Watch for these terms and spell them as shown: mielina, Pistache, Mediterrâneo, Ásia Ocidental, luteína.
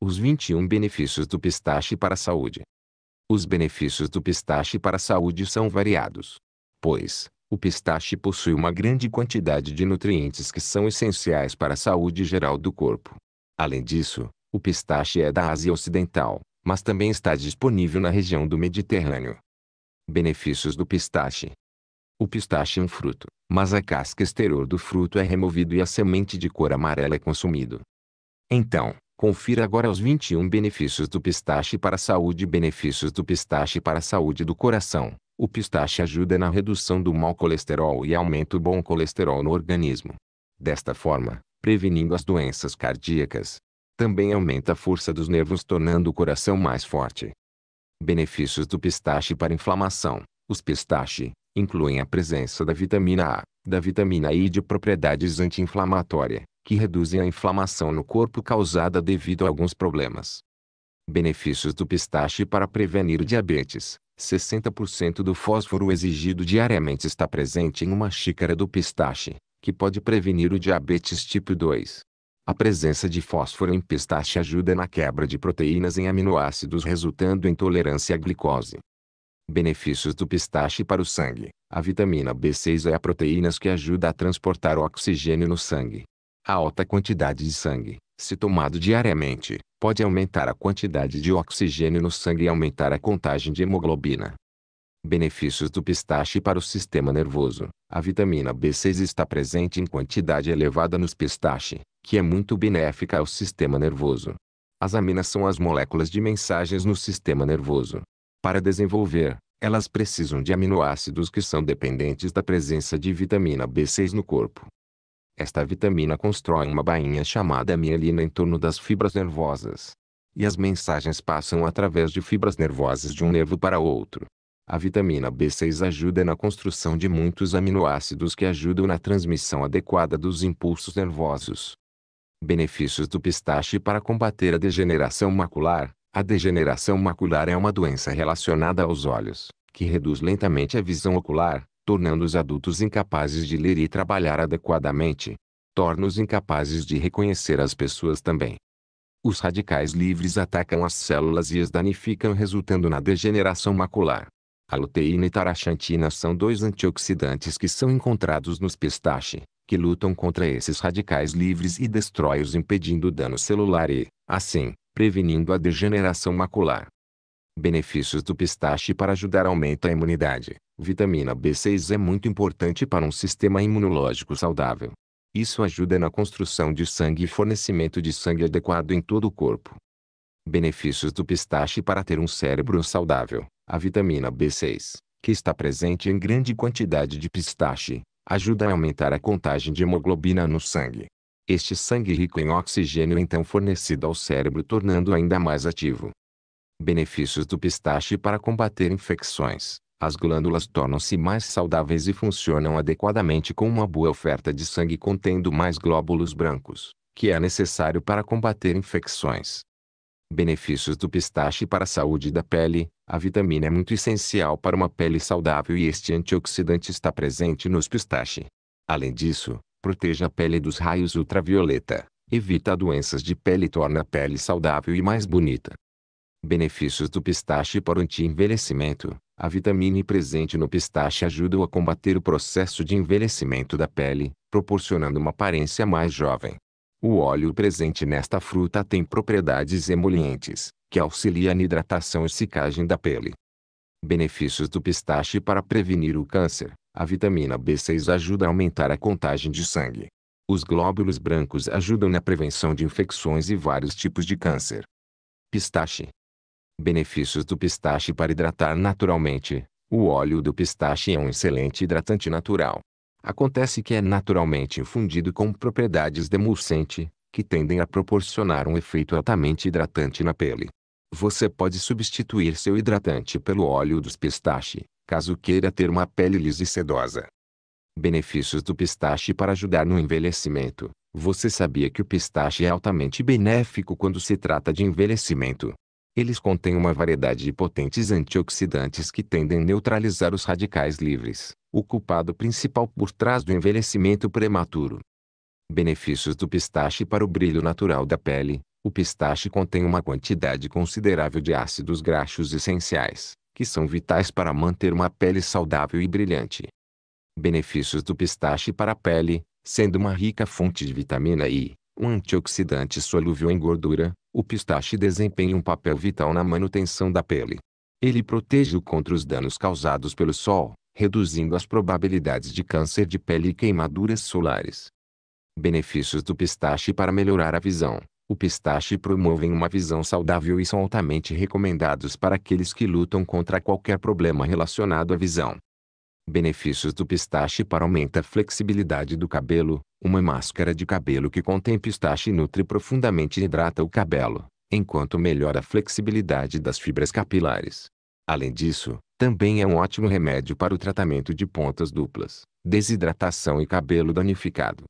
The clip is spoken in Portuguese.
Os 21 benefícios do pistache para a saúde. Os benefícios do pistache para a saúde são variados, pois o pistache possui uma grande quantidade de nutrientes que são essenciais para a saúde geral do corpo. Além disso, o pistache é da Ásia Ocidental, mas também está disponível na região do Mediterrâneo. Benefícios do pistache. O pistache é um fruto, mas a casca exterior do fruto é removida e a semente de cor amarela é consumida. Então, confira agora os 21 benefícios do pistache para a saúde. Benefícios do pistache para a saúde do coração. O pistache ajuda na redução do mau colesterol e aumenta o bom colesterol no organismo, desta forma, prevenindo as doenças cardíacas. Também aumenta a força dos nervos, tornando o coração mais forte. Benefícios do pistache para a inflamação. Os pistache incluem a presença da vitamina A, da vitamina E e de propriedades anti-inflamatórias, que reduzem a inflamação no corpo causada devido a alguns problemas. Benefícios do pistache para prevenir o diabetes. 60% do fósforo exigido diariamente está presente em uma xícara do pistache, que pode prevenir o diabetes tipo 2. A presença de fósforo em pistache ajuda na quebra de proteínas em aminoácidos, resultando em intolerância à glicose. Benefícios do pistache para o sangue. A vitamina B6 é a proteína que ajuda a transportar o oxigênio no sangue. A alta quantidade de sangue, se tomado diariamente, pode aumentar a quantidade de oxigênio no sangue e aumentar a contagem de hemoglobina. Benefícios do pistache para o sistema nervoso. A vitamina B6 está presente em quantidade elevada nos pistache, que é muito benéfica ao sistema nervoso. As aminas são as moléculas de mensagens no sistema nervoso. Para desenvolver, elas precisam de aminoácidos que são dependentes da presença de vitamina B6 no corpo. Esta vitamina constrói uma bainha chamada mielina em torno das fibras nervosas. E as mensagens passam através de fibras nervosas de um nervo para outro. A vitamina B6 ajuda na construção de muitos aminoácidos que ajudam na transmissão adequada dos impulsos nervosos. Benefícios do pistache para combater a degeneração macular. A degeneração macular é uma doença relacionada aos olhos, que reduz lentamente a visão ocular, tornando os adultos incapazes de ler e trabalhar adequadamente. Torna-os incapazes de reconhecer as pessoas também. Os radicais livres atacam as células e as danificam, resultando na degeneração macular. A luteína e taraxantina são dois antioxidantes que são encontrados nos pistache, que lutam contra esses radicais livres e destrói-os, impedindo o dano celular e, assim, prevenindo a degeneração macular. Benefícios do pistache para ajudar aumenta a imunidade. Vitamina B6 é muito importante para um sistema imunológico saudável. Isso ajuda na construção de sangue e fornecimento de sangue adequado em todo o corpo. Benefícios do pistache para ter um cérebro saudável. A vitamina B6, que está presente em grande quantidade de pistache, ajuda a aumentar a contagem de hemoglobina no sangue. Este sangue rico em oxigênio é então fornecido ao cérebro, tornando-o ainda mais ativo. Benefícios do pistache para combater infecções. As glândulas tornam-se mais saudáveis e funcionam adequadamente com uma boa oferta de sangue contendo mais glóbulos brancos, que é necessário para combater infecções. Benefícios do pistache para a saúde da pele. A vitamina é muito essencial para uma pele saudável e este antioxidante está presente nos pistache. Além disso, protege a pele dos raios ultravioleta, evita doenças de pele e torna a pele saudável e mais bonita. Benefícios do pistache para o anti-envelhecimento. A vitamina E presente no pistache ajuda a combater o processo de envelhecimento da pele, proporcionando uma aparência mais jovem. O óleo presente nesta fruta tem propriedades emolientes, que auxiliam na hidratação e secagem da pele. Benefícios do pistache para prevenir o câncer. A vitamina B6 ajuda a aumentar a contagem de sangue. Os glóbulos brancos ajudam na prevenção de infecções e vários tipos de câncer. Pistache. Benefícios do pistache para hidratar naturalmente. O óleo do pistache é um excelente hidratante natural. Acontece que é naturalmente infundido com propriedades de emulsante, que tendem a proporcionar um efeito altamente hidratante na pele. Você pode substituir seu hidratante pelo óleo dos pistache, caso queira ter uma pele lisa e sedosa. Benefícios do pistache para ajudar no envelhecimento. Você sabia que o pistache é altamente benéfico quando se trata de envelhecimento? Eles contêm uma variedade de potentes antioxidantes que tendem a neutralizar os radicais livres, o culpado principal por trás do envelhecimento prematuro. Benefícios do pistache para o brilho natural da pele. O pistache contém uma quantidade considerável de ácidos graxos essenciais, que são vitais para manter uma pele saudável e brilhante. Benefícios do pistache para a pele: sendo uma rica fonte de vitamina E, um antioxidante solúvel em gordura, o pistache desempenha um papel vital na manutenção da pele. Ele protege-o contra os danos causados pelo sol, reduzindo as probabilidades de câncer de pele e queimaduras solares. Benefícios do pistache para melhorar a visão. O pistache promove uma visão saudável e são altamente recomendados para aqueles que lutam contra qualquer problema relacionado à visão. Benefícios do pistache para aumentar a flexibilidade do cabelo. Uma máscara de cabelo que contém pistache nutre profundamente e hidrata o cabelo, enquanto melhora a flexibilidade das fibras capilares. Além disso, também é um ótimo remédio para o tratamento de pontas duplas, desidratação e cabelo danificado.